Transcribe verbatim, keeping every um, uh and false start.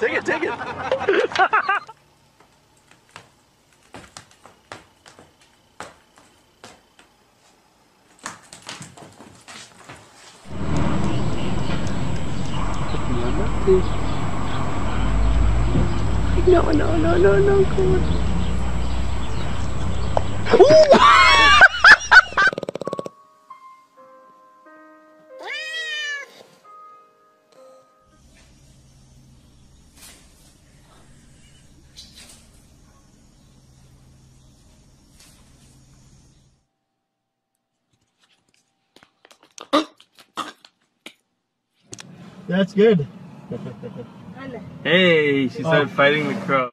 Take it, take it. No, no, no, no, no, come on. That's good. Hey, she started oh. fighting the crow.